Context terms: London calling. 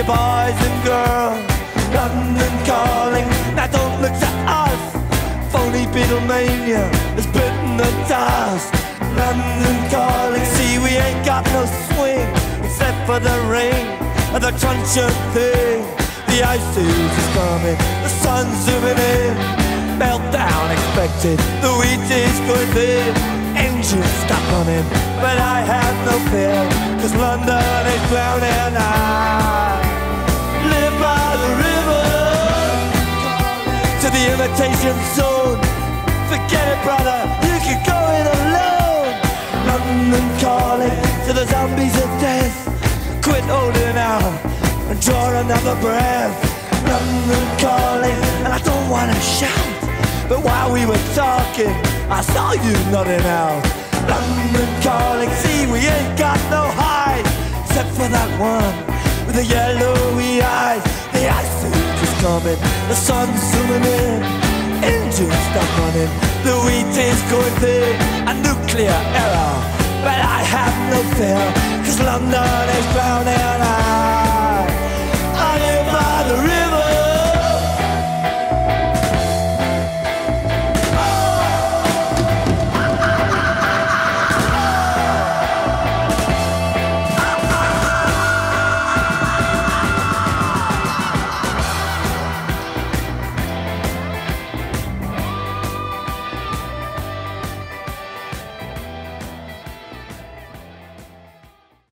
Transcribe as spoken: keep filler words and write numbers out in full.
you boys and girls. London calling, now don't look to us. Phony Beatlemania is bitten the dust. London calling, see we ain't got no swing, except for the rain and the crunch of thing. The ice age is coming, the sun's zooming in. Meltdown expected, the wheat is good in. Engines stop running, but I have no fear, 'cause London is drowning. I live by the river, to the imitation zone. Forget it, brother, you can go it alone. London calling to the zombies of death. Quit holding out and draw another breath. London calling, and I don't wanna shout, but while we were talking, I saw you nodding out. London calling, see we ain't got no hide, except for that one with the yellowy eyes. The ice age is coming, the sun's zooming in. Engines stop running, the wheat is going thick. A nuclear error, but I have no fear, 'cause London is drowning out.